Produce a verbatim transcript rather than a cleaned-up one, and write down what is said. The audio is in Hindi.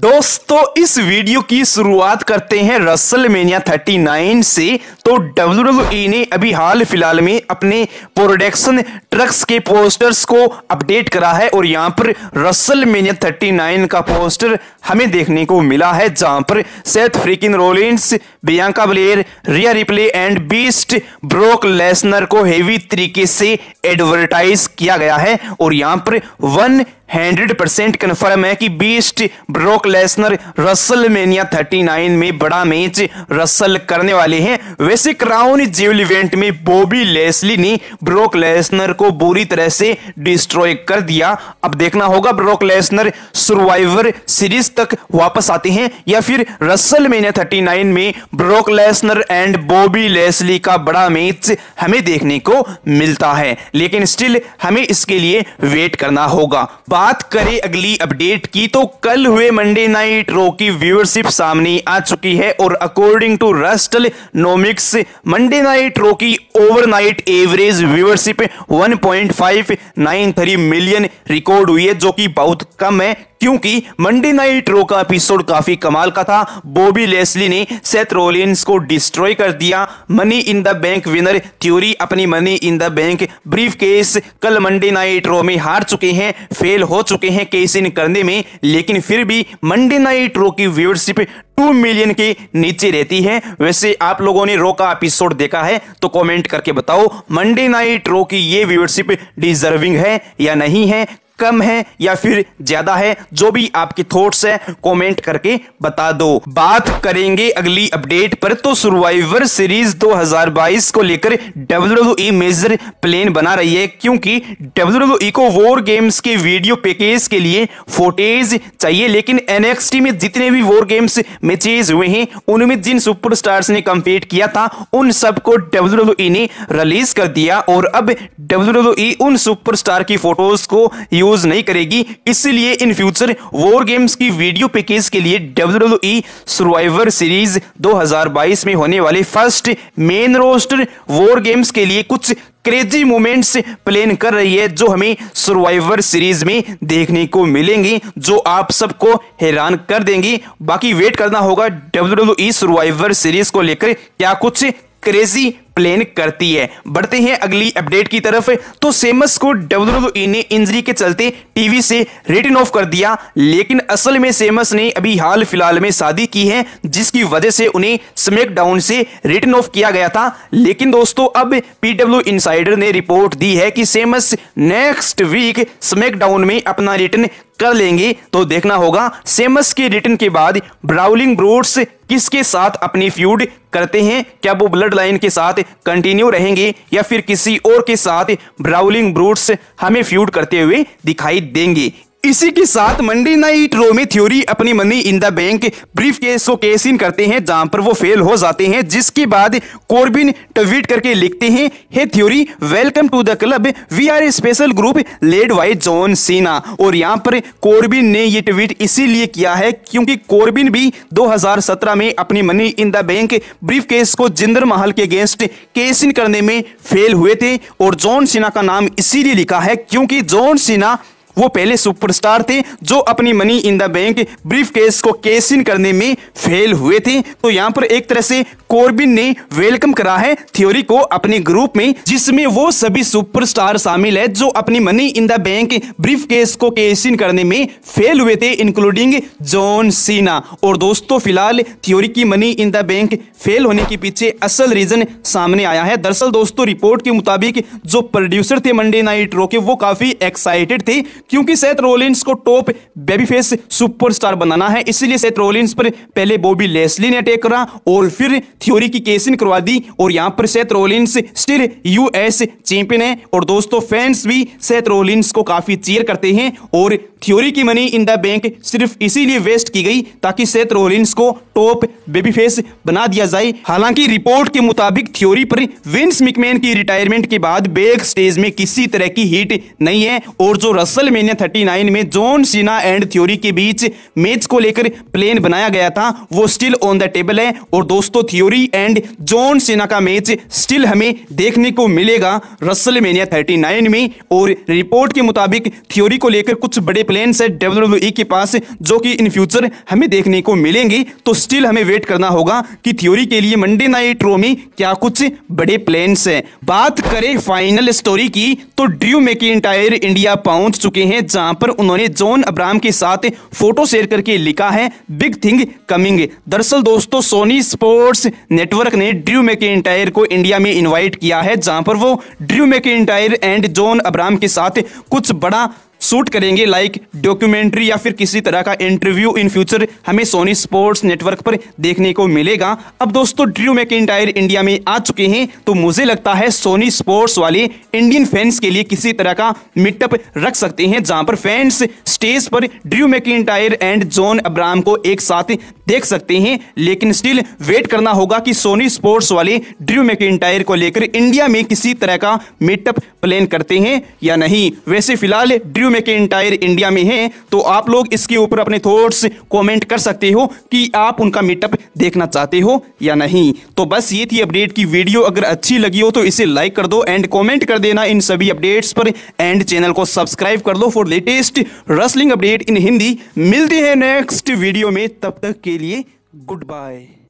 दोस्तों इस वीडियो की शुरुआत करते हैं रेसलमेनिया थर्टी नाइन से। तो डब्ल्यूडब्ल्यूई ने अभी हाल फिलहाल में अपने प्रोडक्शन ट्रक्स के पोस्टर्स को अपडेट करा है और यहां पर रेसलमेनिया थर्टी नाइन का पोस्टर हमें देखने को मिला है, जहां पर Seth Freakin Rollins, Bianca Belair, Rhea Ripley and Beast Brock Lesnar को हेवी तरीके से एडवर्टाइज किया गया है। और यहां पर वन हंड्रेड परसेंट कन्फर्म है कि Beast Brock Lesnar WrestleMania thirty nine में बड़ा मैच रसल करने वाले हैं। वैसे क्राउन जेल इवेंट में बॉबी लेस्ली ने ब्रॉक लेसनर को बुरी तरह से डिस्ट्रॉय कर दिया। अब देखना होगा ब्रॉक लेसनर सर्वाइवर सीरीज तक वापस आते हैं या फिर रेसलमेनिया थर्टी नाइन में Brock Lesnar and Bobby Lashley का बड़ा मैच हमें देखने को मिलता है, लेकिन स्टिल हमें इसके लिए वेट करना होगा। बात करें अगली अपडेट की तो कल हुए मंडे नाइट रो की व्यूअरशिप सामने आ चुकी है और according to Wrestlenomics Monday night Raw की overnight average viewership one point five nine three million record हुई है, जो कि बहुत कम है क्योंकि मंडे नाइट रो का एपिसोड काफी कमाल का था। बॉबी लेस्ली ने सेथ रोलिंस को डिस्ट्रॉय कर दिया। Money in the bank winner Theory अपनी money in the bank briefcase कल मंडे नाइट रो में हार चुके हैं, फेल हो चुके हैं कैश इन करने में, लेकिन फिर भी मंडे नाइट रो की व्यूअरशिप टू मिलियन के नीचे रहती है। वैसे आप लोगों ने रो का एपिसोड देखा है तो कमेंट करके बताओ मंडे नाइट रो की ये व्यूअरशिप डिजर्विंग है या नहीं है, कम है या फिर ज्यादा है, जो भी आपकी थॉट्स है कमेंट करके बता दो। बात करेंगे अगली अपडेट पर तो सर्वाइवर सीरीज दो हज़ार बाईस को लेकर डब्ल्यूडब्ल्यूई मेजर प्लान बना रही है, क्योंकि डब्ल्यूडब्ल्यूई को वॉर गेम्स के वीडियो पैकेज के लिए फुटेज चाहिए, लेकिन एनएक्सटी में जितने भी वॉर गेम्स मैचेज हुए हैं उनमें जिन सुपरस्टार्स ने कम्पीट किया था उन सबको डब्ल्यूडब्ल्यूई ने रिलीज कर दिया और अब डब्ल्यूडब्ल्यूई उन सुपरस्टार की फोटोज को यूज नहीं करेगी। इसलिए इन फ्यूचर वॉर गेम्स की वीडियो पैकेज के लिए डब्ल्यूडब्ल्यूई सर्वाइवर सीरीज दो हज़ार बाईस में होने वाले first main roster war games के लिए कुछ क्रेजी मोमेंट्स प्लान कर रही है, जो हमें सर्वाइवर सीरीज में देखने को मिलेंगी, जो आप सबको हैरान कर देंगी। बाकी वेट करना होगा डब्ल्यूडब्ल्यूई सर्वाइवर सीरीज को लेकर क्या कुछ क्रेजी प्लेन करती है। बढ़ते हैं अगली अपडेट की तरफ तो शेमस को डब्ल्यूडब्ल्यूई ने इंजरी के चलते टीवी से रिटर्न ऑफ कर दिया, लेकिन असल में शेमस ने अभी हाल फिलहाल में शादी की है, जिसकी वजह से उन्हें स्मैकडाउन से रिटर्न ऑफ किया गया था। लेकिन दोस्तों अब पीडब्ल्यू इनसाइडर ने रिपोर्ट दी है कि शेमस नेक्स्ट वीक स्मैकडाउन में अपना रिटर्न कर लेंगे। तो देखना होगा शेमस के रिटर्न के बाद ब्राउलिंग ब्रूट्स किसके साथ अपनी फ्यूड करते हैं, क्या वो ब्लड लाइन के साथ कंटिन्यू रहेंगे या फिर किसी और के साथ ब्राउलिंग ब्रूट्स हमें फ्यूड करते हुए दिखाई देंगे। इसी के साथ मंडे नाइट रो में थ्योरी अपनी money in the bank briefcase को कैश इन करते हैं, जहां पर वो फेल हो जाते हैं, जिसके बाद कॉर्बिन ट्वीट करके लिखते हैं, hey Theory, welcome to the club, we are a special group led by John Cena. और यहां पर कॉर्बिन ने ये ट्वीट इसीलिए किया है क्योंकि कॉर्बिन भी दो हज़ार सत्रह में अपनी money in the bank briefcase को जिंदर महल के अगेंस्ट कैश इन करने में फेल हुए थे और जॉन सीना का नाम इसीलिए लिखा है क्योंकि जॉन सीना वो पहले सुपरस्टार थे जो अपनी money in the bank briefcase को कैश इन करने में फेल हुए थे। तो यहाँ पर एक तरह से कॉर्बिन ने वेलकम करा है थ्योरी को अपने ग्रुप में, जिसमें वो सभी सुपरस्टार शामिल है जो अपनी money in the bank briefcase को कैश इन करने में फेल हुए थे, इंक्लूडिंग जॉन सीना। और दोस्तों फिलहाल थ्योरी की money in the bank fail होने के पीछे असल रीजन सामने आया है। दरअसल दोस्तों रिपोर्ट के मुताबिक जो प्रोड्यूसर थे मंडे नाइट रो के वो काफी एक्साइटेड थे क्योंकि सेथ रोलिंस को टॉप बेबी फेस सुपरस्टार बनाना है, इसीलिए सेथ रोलिंस पर पहले बॉबी लेस्ली ने अटैक करा और फिर थ्योरी की कैश इन करवा दी। और यहां पर Seth Rollins still US champion है और दोस्तों फैंस भी सेथ रोलिंस को काफी चीयर करते हैं। और थ्योरी की मनी इन द बैंक सिर्फ इसीलिए वेस्ट की गई ताकि सेथ रोलिंस को टॉप बेबी फेस बना दिया जाए। हालांकि रिपोर्ट के मुताबिक थ्योरी पर विंस मैकमैन की रिटायरमेंट के बाद बैक स्टेज में किसी तरह की हीट नहीं है और जो रसल रेसलमेनिया थर्टी नाइन में जॉन सीना एंड थ्योरी के बीच मैच को लेकर प्लान बनाया गया था वो स्टिल ऑन द टेबल है। और दोस्तों थ्योरी एंड जॉन सीना का मैच स्टिल हमें देखने को मिलेगा रेसलमेनिया थर्टी नाइन में। और रिपोर्ट के मुताबिक थ्योरी को लेकर कुछ बड़े प्लान्स है डब्ल्यूडब्ल्यूई के पास जो कि इन फ्यूचर हमें देखने को मिलेंगे। तो स्टिल हमें वेट करना होगा कि थ्योरी के लिए मंडे नाइट रॉ में क्या कुछ बड़े प्लान्स हैं। बात करें फाइनल स्टोरी की तो ड्रू मैकिंटायर इंडिया पहुंच चुके हैं जहां पर उन्होंने जॉन अब्राहम के साथ फोटो शेयर करके लिखा है बिग थिंग कमिंग। दरअसल दोस्तों सोनी स्पोर्ट्स नेटवर्क ने ड्रू मैकिंटायर को इंडिया में इन्वाइट किया है जहां पर वो Drew McIntyre and John Abraham के साथ कुछ बड़ा शूट करेंगे लाइक डॉक्यूमेंट्री या फिर किसी तरह का इंटरव्यू इन फ्यूचर हमें सोनी स्पोर्ट्स नेटवर्क पर देखने को मिलेगा। अब दोस्तों ड्रू मैकिंटायर इंडिया में आ चुके हैं तो मुझे लगता है सोनी स्पोर्ट्स वाले इंडियन फैंस के लिए किसी तरह का मीटअप रख सकते हैं जहां पर फैंस स्टेज पर Drew McIntyre and John Abraham को एक साथ देख सकते हैं। लेकिन स्टिल वेट करना होगा कि सोनी स्पोर्ट्स वाले ड्रू मैकिंटायर को लेकर इंडिया में किसी तरह का मीटअप प्लान करते हैं या नहीं। वैसे फिलहाल ड्रू मैकिंटायर इंडिया में हैं तो आप लोग इसके ऊपर अपने थॉट्स कमेंट कर सकते हो कि आप उनका मीटअप देखना चाहते हो या नहीं। तो बस ये थी अपडेट की वीडियो, अगर अच्छी लगी हो तो इसे लाइक कर दो एंड कमेंट कर देना इन सभी अपडेट्स पर एंड चैनल को सब्सक्राइब कर दो for latest wrestling update in Hindi. मिलते हैं नेक्स्ट वीडियो में, तब तक के लिए गुड बाय।